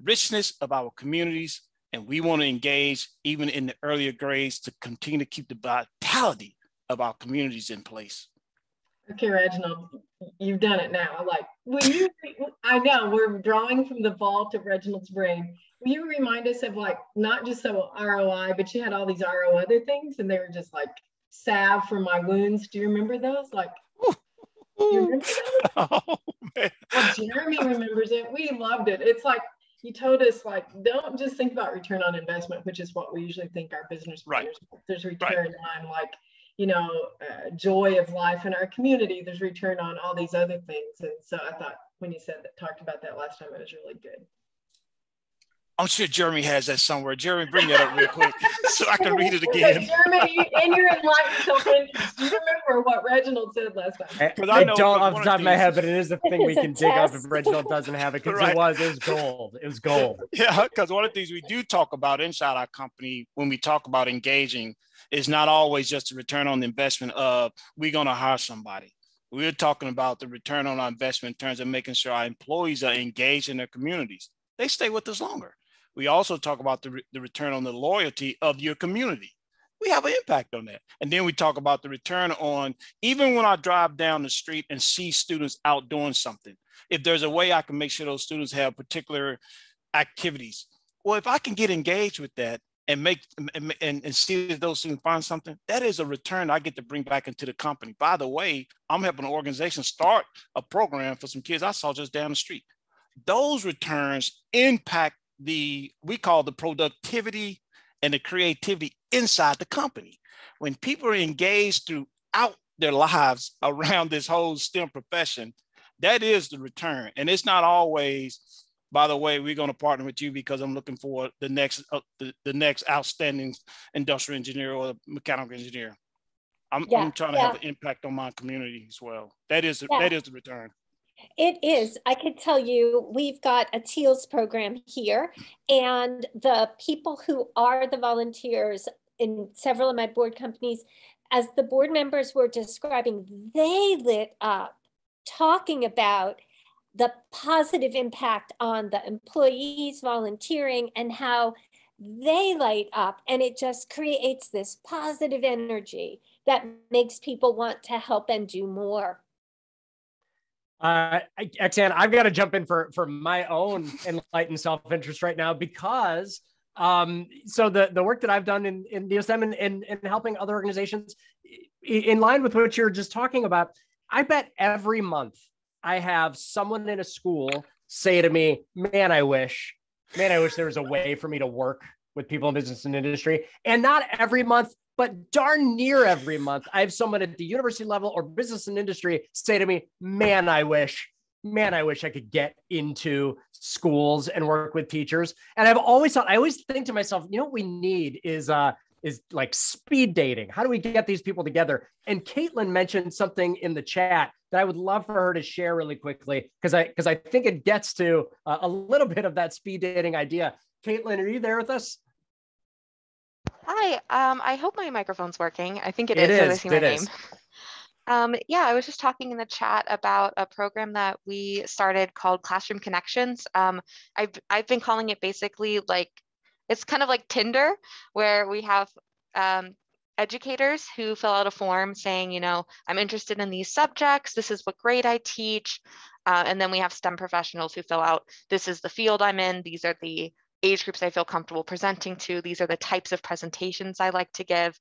richness of our communities. And we want to engage even in the earlier grades to continue to keep the vitality of our communities in place. Okay, Reginald, you've done it now. Like, will you, I know we're drawing from the vault of Reginald's brain. Will you remind us of like, not just so R O I, but you had all these R O other things, and they were just like salve for my wounds. Do you remember those? Like, do you remember those? Oh, man. Well, Jeremy remembers it. We loved it. It's like, he told us, like, don't just think about return on investment, which is what we usually think our business partners. Right. There's return right. on, like, you know, uh, joy of life in our community. There's return on all these other things. And so I thought when you said that, talked about that last time, it was really good. I'm sure Jeremy has that somewhere. Jeremy, bring that up real quick so I can read it again. Okay, Jeremy, in your enlightenment, do you remember what Reginald said last time? I, I, I don't off the top of my head, but it is a thing we can take out if Reginald doesn't have it, because right. it was, it was gold. It was gold. Yeah, because one of the things we do talk about inside our company when we talk about engaging is not always just a return on the investment of we're going to hire somebody. We're talking about the return on our investment in terms of making sure our employees are engaged in their communities. They stay with us longer. We also talk about the, re the return on the loyalty of your community. We have an impact on that. And then we talk about the return on, even when I drive down the street and see students out doing something, if there's a way I can make sure those students have particular activities. Well, if I can get engaged with that and make and, and, and see that those students find something, that is a return I get to bring back into the company. By the way, I'm helping an organization start a program for some kids I saw just down the street. Those returns impact the, we call the productivity and the creativity inside the company. When people are engaged throughout their lives around this whole STEM profession, that is the return. And it's not always, by the way, we're going to partner with you because I'm looking for the next, uh, the, the next outstanding industrial engineer or mechanical engineer. I'm, yeah, I'm trying to yeah. have an impact on my community as well. That is, yeah. that is the return. It is. I can tell you, we've got a TEALS program here, and the people who are the volunteers in several of my board companies, as the board members were describing, they lit up talking about the positive impact on the employees volunteering and how they light up, and it just creates this positive energy that makes people want to help and do more. Uh, Xan, I've got to jump in for, for my own enlightened self-interest right now, because um, so the, the work that I've done in, in NeoSTEM and, and, and helping other organizations, in line with what you're just talking about, I bet every month I have someone in a school say to me, man, I wish, man, I wish there was a way for me to work with people in business and industry. And not every month, but darn near every month, I have someone at the university level or business and industry say to me, man, I wish, man, I wish I could get into schools and work with teachers. And I've always thought, I always think to myself, you know, what we need is, uh, is like speed dating. How do we get these people together? And Caitlin mentioned something in the chat that I would love for her to share really quickly, because I, because I think it gets to uh, a little bit of that speed dating idea. Caitlin, are you there with us? Hi, um, I hope my microphone's working. I think it is. It is. So I see my name. Um, yeah, I was just talking in the chat about a program that we started called Classroom Connections. Um, I've, I've been calling it basically like, it's kind of like Tinder, where we have um, educators who fill out a form saying, you know, I'm interested in these subjects. This is what grade I teach. Uh, and then we have STEM professionals who fill out, this is the field I'm in. These are the age groups I feel comfortable presenting to. These are the types of presentations I like to give.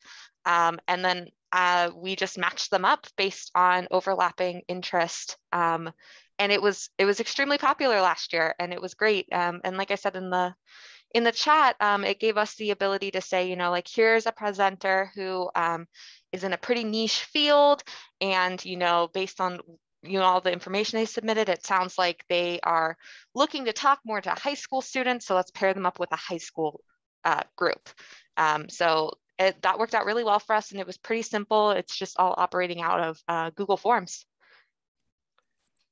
Um, and then uh, we just matched them up based on overlapping interest. Um, and it was it was extremely popular last year, and it was great. Um, and like I said in the in the chat, um, it gave us the ability to say, you know, like, here's a presenter who um, is in a pretty niche field, and, you know, based on you know, all the information they submitted, it sounds like they are looking to talk more to high school students. So let's pair them up with a high school uh, group. Um, so it, that worked out really well for us, and it was pretty simple. It's just all operating out of uh, Google Forms.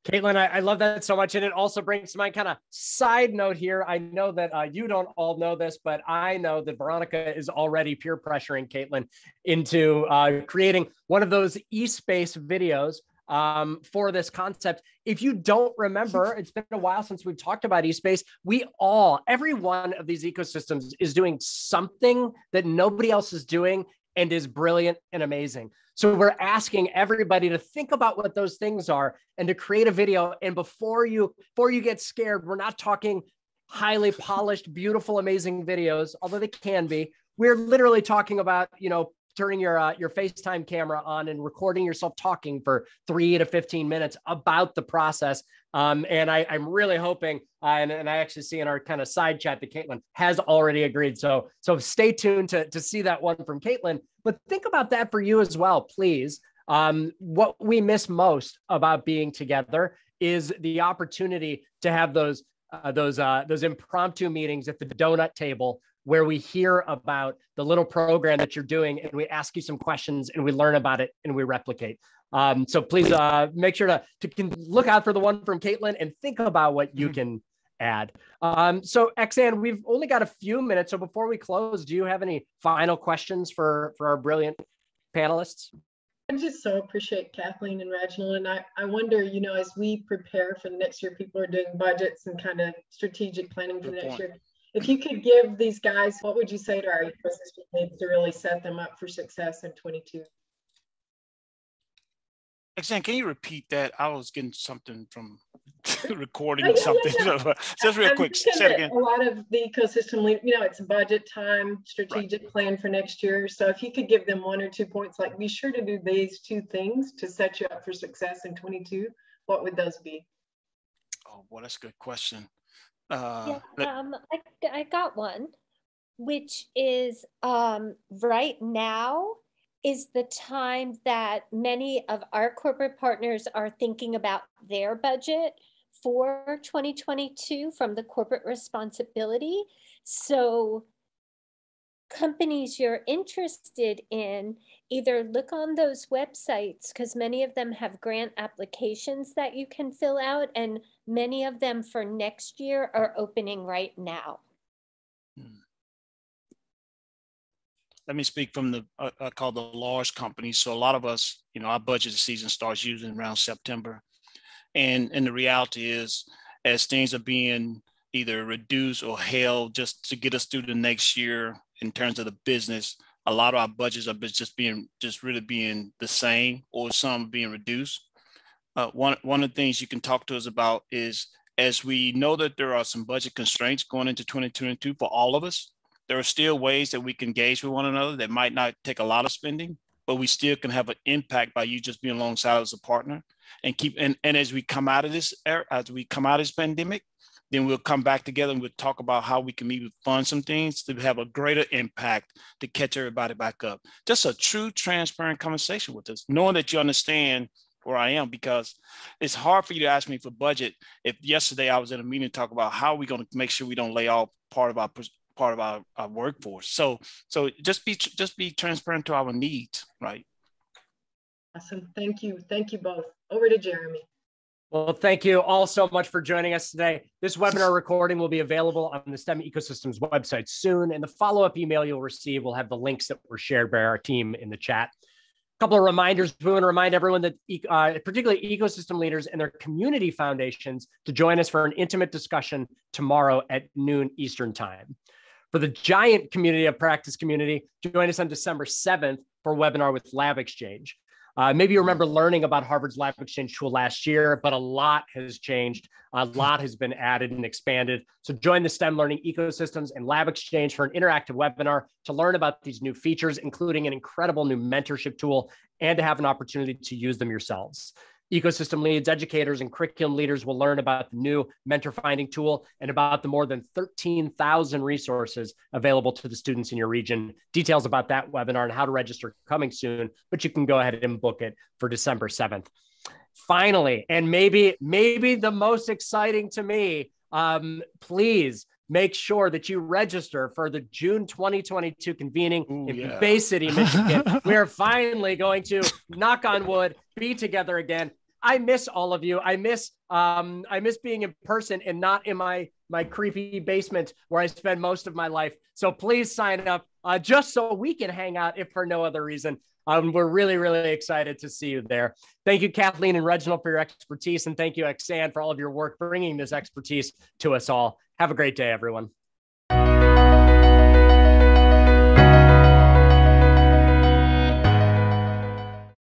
Caitlin, I, I love that so much. And it also brings to mind, kind of side note here, I know that uh, you don't all know this, but I know that Veronica is already peer pressuring Caitlin into uh, creating one of those eSpace videos um, for this concept. If you don't remember, it's been a while since we've talked about eSpace. We all, every one of these ecosystems is doing something that nobody else is doing and is brilliant and amazing. So we're asking everybody to think about what those things are and to create a video. And before you, before you get scared, we're not talking highly polished, beautiful, amazing videos, although they can be. We're literally talking about, you know, turning your uh, your FaceTime camera on and recording yourself talking for three to fifteen minutes about the process. Um, and I, I'm really hoping, uh, and, and I actually see in our kind of side chat that Caitlin has already agreed. So, so stay tuned to, to see that one from Caitlin. But think about that for you as well, please. Um, what we miss most about being together is the opportunity to have those, uh, those, uh, those impromptu meetings at the donut table, where we hear about the little program that you're doing and we ask you some questions and we learn about it and we replicate. Um, so please uh, make sure to, to can look out for the one from Caitlin and think about what you can add. Um, so Xan, we've only got a few minutes. So before we close, do you have any final questions for, for our brilliant panelists? I just so appreciate Kathleen and Reginald. And I, I wonder, you know, as we prepare for the next year, people are doing budgets and kind of strategic planning for the next year. If you could give these guys, what would you say to our ecosystem needs to really set them up for success in twenty-two? Xan, can you repeat that? I was getting something from recording oh, yeah, something. Yeah, yeah. Just real I'm quick, say it again. A lot of the ecosystem, you know, it's budget time, strategic right. plan for next year. So if you could give them one or two points, like be sure to do these two things to set you up for success in twenty-two, what would those be? Oh, well, that's a good question. Uh, yeah, um, I, I got one, which is um, right now is the time that many of our corporate partners are thinking about their budget for twenty twenty-two from the corporate responsibility. So companies you're interested in, either look on those websites, because many of them have grant applications that you can fill out, and many of them for next year are opening right now. Let me speak from the, uh, I call the large companies. So a lot of us, you know, our budget season starts usually around September. And, and the reality is, as things are being either reduced or held just to get us through the next year in terms of the business, a lot of our budgets are just being, just really being the same, or some being reduced. Uh, one, one of the things you can talk to us about is, as we know that there are some budget constraints going into twenty twenty-two for all of us, there are still ways that we can engage with one another that might not take a lot of spending, but we still can have an impact by you just being alongside as a partner and keep, and, and as we come out of this era, as we come out of this pandemic, then we'll come back together and we'll talk about how we can maybe fund some things to have a greater impact to catch everybody back up. Just a true, transparent conversation with us, knowing that you understand where I am, because it's hard for you to ask me for budget if yesterday I was in a meeting to talk about how we're going to make sure we don't lay off part of our part of our, our workforce. So, so just be just be transparent to our needs, right? Awesome. Thank you. Thank you both. Over to Jeremy. Well, thank you all so much for joining us today. This webinar recording will be available on the STEM Ecosystems website soon, and the follow-up email you'll receive will have the links that were shared by our team in the chat. A couple of reminders. We want to remind everyone that uh, particularly ecosystem leaders and their community foundations to join us for an intimate discussion tomorrow at noon Eastern time. For the giant Community of Practice community, join us on December seventh for a webinar with LabXchange. Uh, maybe you remember learning about Harvard's LabXchange tool last year, but a lot has changed. A lot has been added and expanded. So join the STEM Learning Ecosystems and LabXchange for an interactive webinar to learn about these new features, including an incredible new mentorship tool, and to have an opportunity to use them yourselves. Ecosystem leads, educators, and curriculum leaders will learn about the new mentor finding tool and about the more than thirteen thousand resources available to the students in your region. Details about that webinar and how to register coming soon, but you can go ahead and book it for December seventh. Finally, and maybe, maybe the most exciting to me, um, please make sure that you register for the June twenty twenty-two convening Ooh, in yeah. Bay City, Michigan. We are finally going to, knock on wood, be together again. I miss all of you. I miss um, I miss being in person and not in my my creepy basement where I spend most of my life. So please sign up uh, just so we can hang out, if for no other reason. Um, we're really, really excited to see you there. Thank you, Kathleen and Reginald, for your expertise. And thank you, Xan, for all of your work bringing this expertise to us all. Have a great day, everyone.